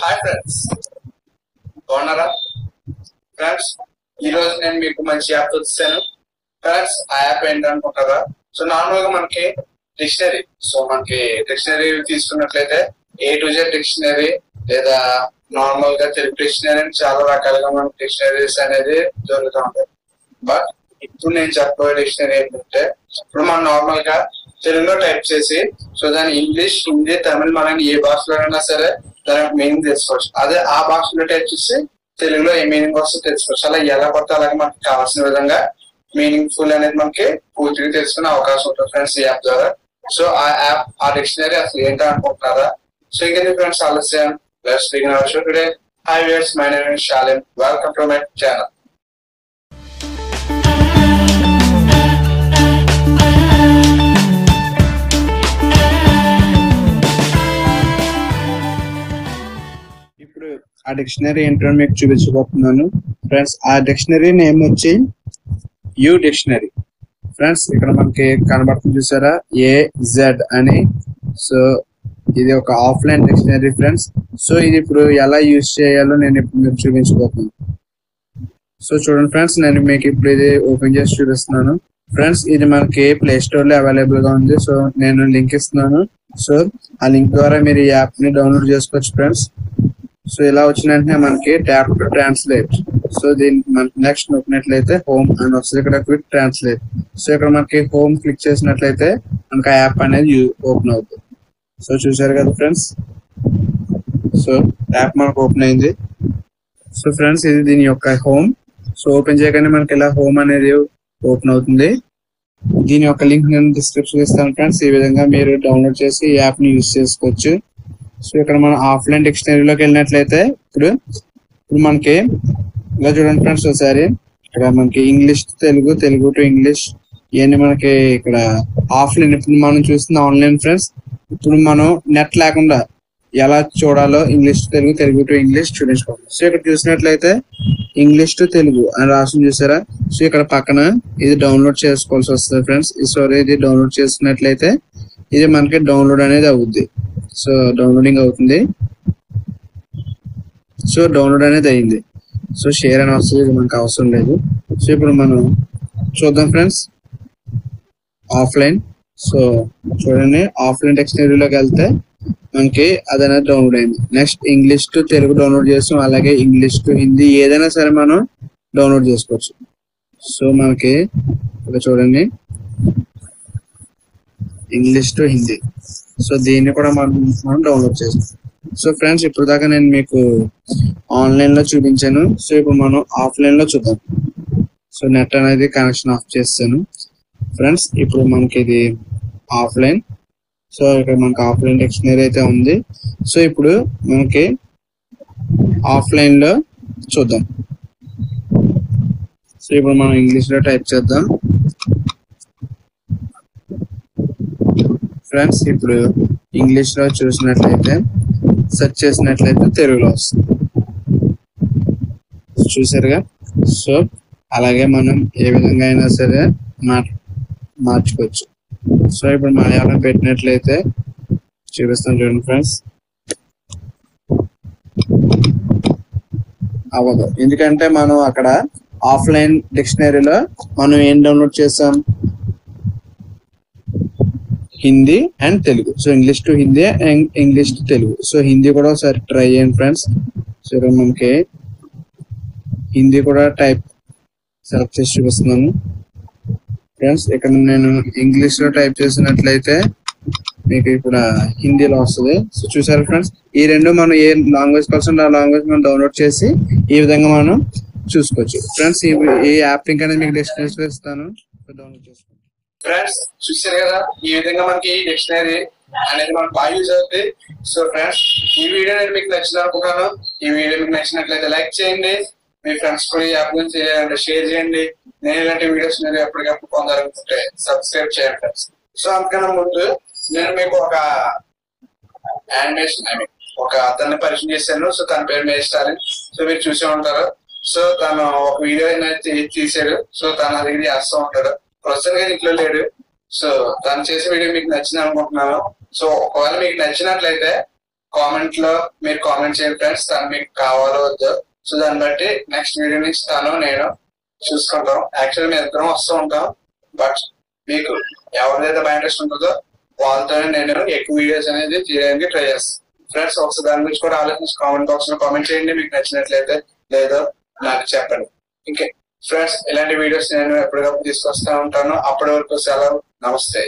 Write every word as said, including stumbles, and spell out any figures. Hi friends, బాగున్నారా friends? ఈరోజు నేను మీకు మంచి యాప్ వచ్చాను ఫ్రెండ్స్. ఆ యాప్ ఏంటనుకుంటారా? సో నార్మల్గా మనకి డిక్షనరీ, సో మనకి డిక్షనరీ తీసుకున్నట్లయితే ఏ టు జెడ్ డిక్షనరీ లేదా నార్మల్ గా తెలుగు డిక్షనరీ అని చాలా రకాలుగా మనకి డిక్షనరీస్ అనేది దొరుకుతూ ఉంటాయి. బట్ ఇప్పుడు నేను చెప్పబోయే డిక్షనరీ ఏంటంటే, ఇప్పుడు మనం నార్మల్ గా తెలుగులో టైప్ చేసి సో దాని ఇంగ్లీష్, హిందీ, తమిళ్ మనకి ఏ భాషలోనైనా సరే దానికి మీనింగ్ తెలుసుకోవచ్చు. అదే ఆ భాషలో టైప్ చేసి తెలుగులో ఏ మీనింగ్ వస్తే తెలుసుకోవచ్చు. అలా ఎలా పడితే అలాగే మనకి కావాల్సిన విధంగా మీనింగ్ ఫుల్ అనేది మనకి పూర్తిగా తెలుసుకునే అవకాశం ఉంటుంది ఫ్రెండ్స్ ఈ యాప్ ద్వారా. సో ఆ యాప్, ఆ డిక్షనరీ అసలు ఏంటో అనుకుంటున్నారా? సో ఇంకెందుకు ఫ్రెండ్స్ ఆలస్యం, let's begin our show today. Hi viewers, my name is Shalin, welcome to my channel. ఆ డిక్షనరీ ఏంటో మీకు చూపించబోతున్నాను ఫ్రెండ్స్. ఆ డిక్షనరీ నేమ్ వచ్చి యూ డిక్షనరీ ఫ్రెండ్స్. ఇక్కడ మనకి కనబడుతుంది చూసారా, ఏ జెడ్ అని. సో ఇది ఒక ఆఫ్లైన్ డిక్షనరీ ఫ్రెండ్స్. సో ఇది ఇప్పుడు ఎలా యూజ్ చేయాలో నేను ఇప్పుడు మీకు చూపించబోతున్నాను. సో చూడండి ఫ్రెండ్స్, నేను మీకు ఇప్పుడు ఇది ఓపెన్ చేసి చూపిస్తున్నాను ఫ్రెండ్స్. ఇది మనకి ప్లే స్టోర్ లో అవైలబుల్ గా ఉంది. సో నేను లింక్ ఇస్తున్నాను, సో ఆ లింక్ ద్వారా మీరు ఈ యాప్ ని డౌన్లోడ్ చేసుకోవచ్చు ఫ్రెండ్స్. సో ఇలా వచ్చిన వెంటనే మనకి ట్యాప్ టు ట్రాన్స్లేట్. సో దీన్ని మనకి నెక్స్ట్ నొక్కినట్లయితే హోమ్ అని వస్తుంది. ఇక్కడ క్విక్ ట్రాన్స్లేట్. సో ఇక్కడ మనకి హోమ్ క్లిక్ చేసినట్లయితే మనకి ఆ యాప్ అనేది ఓపెన్ అవుతుంది. సో చూసారు కదా ఫ్రెండ్స్, సో యాప్ మనకు ఓపెన్ అయింది. సో ఫ్రెండ్స్ ఇది దీని యొక్క హోమ్. సో ఓపెన్ చేయగానే మనకి ఇలా హోమ్ అనేది ఓపెన్ అవుతుంది. దీని యొక్క లింక్ నేను డిస్క్రిప్షన్ ఇస్తాను ఫ్రెండ్స్. ఈ విధంగా మీరు డౌన్లోడ్ చేసి ఈ యాప్ ని యూజ్ చేసుకోవచ్చు. సో ఇక్కడ మనం ఆఫ్లైన్ డిక్షనరీలోకి వెళ్ళినట్లయితే ఇప్పుడు ఇప్పుడు మనకి ఇలా చూడండి ఫ్రెండ్స్ ఒకసారి. ఇక్కడ మనకి English to Telugu, Telugu to English, ఇవన్నీ మనకి ఇక్కడ ఆఫ్లైన్. ఇప్పుడు మనం చూస్తుంది ఆన్లైన్ ఫ్రెండ్స్. ఇప్పుడు మనం నెట్ లేకుండా ఎలా చూడాలో English to Telugu, Telugu to English చూపించుకోవాలి. సో ఇక్కడ చూసినట్లయితే ఇంగ్లీష్ టు తెలుగు అని రాసి చూసారా. సో ఇక్కడ పక్కన ఇది డౌన్లోడ్ చేసుకోవాల్సి వస్తుంది ఫ్రెండ్స్. సారీ, ఇది డౌన్లోడ్ చేసుకున్నట్లయితే ఇది మనకి డౌన్లోడ్ అనేది అవుద్ది. సో డౌన్లోడింగ్ అవుతుంది. సో డౌన్లోడ్ అనేది అయింది. సో షేర్ అని వస్తుంది, ఇది మనకు అవసరం లేదు. సో ఇప్పుడు మనం చూద్దాం ఫ్రెండ్స్ ఆఫ్లైన్. సో చూడండి, ఆఫ్లైన్ డిక్షనరీలోకి వెళ్తే మనకి అదైనా డౌన్లోడ్ అయింది. Next English to Telugu download చేస్తాం, అలాగే ఇంగ్లీష్ టు హిందీ, ఏదైనా సరే మనం డౌన్లోడ్ చేసుకోవచ్చు. సో మనకి ఇక్కడ చూడండి ఇంగ్లీష్ టు హిందీ. సో దీన్ని కూడా మనం మనం డౌన్లోడ్ చేస్తాం. సో ఫ్రెండ్స్ ఇప్పుడు దాకా నేను మీకు ఆన్లైన్ లో చూపించాను. సో ఇప్పుడు మనం ఆఫ్లైన్ లో చూద్దాం. సో నెట్ అనేది కనెక్షన్ ఆఫ్ చేస్తాను ఫ్రెండ్స్. ఇప్పుడు మనకి ఇది ఆఫ్లైన్. సో ఇక్కడ మనకి ఆఫ్లైన్ డిక్షనరీ అయితే ఉంది. సో ఇప్పుడు మనకి ఆఫ్లైన్ లో చూద్దాం. సో ఇప్పుడు మనం ఇంగ్లీష్ లో టైప్ చేద్దాం ఫ్రెండ్స్. ఇప్పుడు ఇంగ్లీష్ లో చూసినట్లయితే, సెర్చ్ చేసినట్లయితే తెలుగులో వస్తుంది చూసారుగా. సో అలాగే మనం ఏ విధంగా అయినా సరే మార్చుకోవచ్చు. సో ఇప్పుడు మలయాళం పెట్టినట్లయితే చూపిస్తాం చూడండి ఫ్రెండ్స్, అవ్వదు. ఎందుకంటే మనం అక్కడ ఆఫ్లైన్ డిక్షనరీలో మనం ఏం డౌన్లోడ్ చేసాం, Hindi and Telugu. So English to Hindi and English to Telugu. So Hindi కూడా ఒకసారి ట్రై చేయండి ఫ్రెండ్స్. సో ఇక్కడ మనకి హిందీ కూడా టైప్ సెలెక్ట్ చేసి చూపిస్తున్నాను ఫ్రెండ్స్. ఇక్కడ నేను ఇంగ్లీష్ లో టైప్ చేసినట్లయితే మీకు ఇప్పుడు హిందీలో వస్తుంది. సో చూసారు ఫ్రెండ్స్, ఈ రెండు మనం ఏ లాంగ్వేజ్ కోసం ఆ లాంగ్వేజ్ మనం డౌన్లోడ్ చేసి ఈ విధంగా మనం చూసుకోవచ్చు ఫ్రెండ్స్. ఈ యాప్ లింక్ అనేది మీకు డిస్క్రిప్షన్ లో ఇస్తాను, డౌన్లోడ్ చేసుకోండి ఫ్రెండ్స్. చూసారు కదా, ఈ విధంగా మనకి డిక్షనరీ అనేది మనకు బాగా యూజ్ అవుతుంది. సో ఫ్రెండ్స్ ఈ వీడియో నేను మీకు నచ్చింది అనుకుంటాను. ఈ వీడియో మీకు నచ్చినట్లయితే లైక్ చేయండి, మీ ఫ్రెండ్స్ కూడా ఈ యాప్ గురించి షేర్ చేయండి. నేను ఇలాంటి వీడియోస్ మీరు ఎప్పటికప్పుడు పొందాలనుకుంటే సబ్స్క్రైబ్ చేయండి ఫ్రెండ్స్. సో అందుకన్నా ముందు నేను మీకు ఒక యానిమేషన్, ఐ మీన్ ఒక తన పరిచయం చేశాను. సో తన పేరు మేస్తారని, సో మీరు చూసే ఉంటారు. సో తను ఒక వీడియో తీసాడు. సో తన దగ్గర చేస్తూ ఉంటాడు, ప్రస్తుతం ఇంట్లో లేడు. సో తను చేసే వీడియో మీకు నచ్చింది అనుకుంటున్నాను. సో ఒకవేళ మీకు నచ్చినట్లయితే కామెంట్ లో మీరు కామెంట్స్ చేయండి ఫ్రెండ్స్, తను మీకు కావాలో వద్దు. సో దాన్ని బట్టి నెక్స్ట్ వీడియో నుంచి తను నేను చూసుకుంటాం. యాక్చువల్లీ మేము ఇద్దరం వస్తూ ఉంటాం, బట్ మీకు ఎవరిదైతే బై ఇంట్రెస్ట్ ఉంటుందో వాళ్ళతోనే నేను ఎక్కువ వీడియోస్ అనేది తీయడానికి ట్రై చేస్తాను ఫ్రెండ్స్. ఒకసారి దాని గురించి కూడా ఆలోచించి కామెంట్ బాక్స్ లో కామెంట్ చేయండి, మీకు నచ్చినట్లయితే లేదో నాకు చెప్పండి. ఇంకే ఫ్రెండ్స్, ఇలాంటి వీడియోస్ నేను ఎప్పటికప్పుడు తీసుకొస్తా ఉంటాను. అప్పటి వరకు సెలవు, నమస్తే.